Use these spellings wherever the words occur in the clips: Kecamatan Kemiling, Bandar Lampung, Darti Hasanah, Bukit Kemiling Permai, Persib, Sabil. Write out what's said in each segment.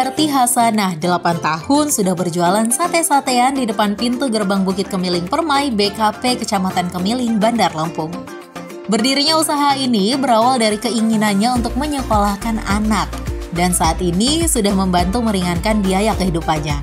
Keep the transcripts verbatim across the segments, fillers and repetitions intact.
Darti Hasanah, delapan tahun, sudah berjualan sate-satean di depan pintu gerbang Bukit Kemiling Permai, B K P Kecamatan Kemiling, Bandar Lampung. Berdirinya usaha ini berawal dari keinginannya untuk menyekolahkan anak, dan saat ini sudah membantu meringankan biaya kehidupannya.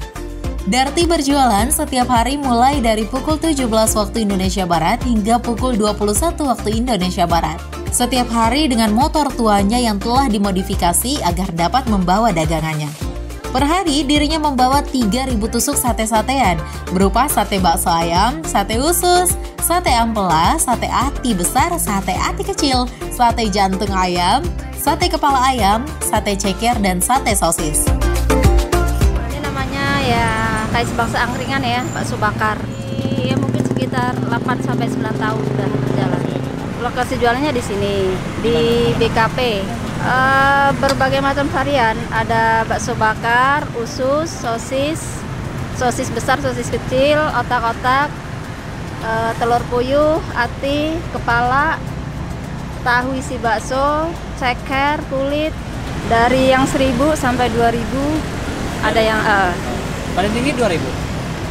Darti berjualan setiap hari mulai dari pukul tujuh belas waktu Indonesia Barat hingga pukul dua puluh satu waktu Indonesia Barat. Setiap hari dengan motor tuanya yang telah dimodifikasi agar dapat membawa dagangannya. Per hari dirinya membawa tiga ribu tusuk sate-satean berupa sate bakso ayam, sate usus, sate ampela, sate ati besar, sate ati kecil, sate jantung ayam, sate kepala ayam, sate ceker, dan sate sosis. Ini namanya ya kayak bakso angkringan ya, bakso bakar. Iya, mungkin sekitar delapan sampai sembilan tahun udah jalan. Lokasi jualannya di sini, di B K P. E, berbagai macam varian, ada bakso bakar, usus, sosis, sosis besar, sosis kecil, otak-otak, e, telur puyuh, ati, kepala, tahu isi bakso, ceker, kulit, dari yang seribu sampai dua ribu, ada yang... E, paling tinggi dua ribu?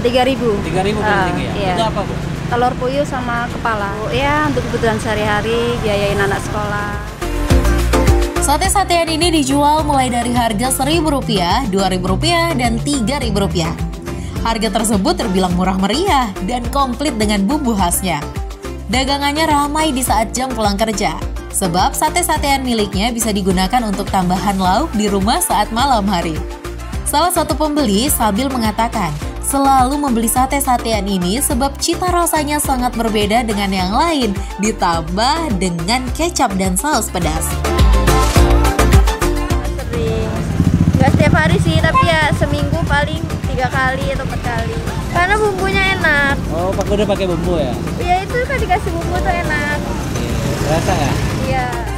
Tiga ribu. Tiga ribu paling tinggi ya? Iya. Itu apa, Bu? Telur puyuh sama kepala, ya untuk kebutuhan sehari-hari, biayain anak sekolah. Sate-satean ini dijual mulai dari harga seribu rupiah, dua ribu rupiah, dan tiga ribu rupiah. Harga tersebut terbilang murah meriah dan komplit dengan bumbu khasnya. Dagangannya ramai di saat jam pulang kerja, sebab sate-satean miliknya bisa digunakan untuk tambahan lauk di rumah saat malam hari. Salah satu pembeli, Sabil, mengatakan, selalu membeli sate-satean ini sebab cita rasanya sangat berbeda dengan yang lain, ditambah dengan kecap dan saus pedas. Sering, nggak setiap hari sih, tapi ya seminggu paling tiga kali atau empat kali. Karena bumbunya enak. Oh, Pak, udah pakai bumbu ya? Iya, itu kan dikasih bumbu tuh enak. Oke, terasa ya? Iya.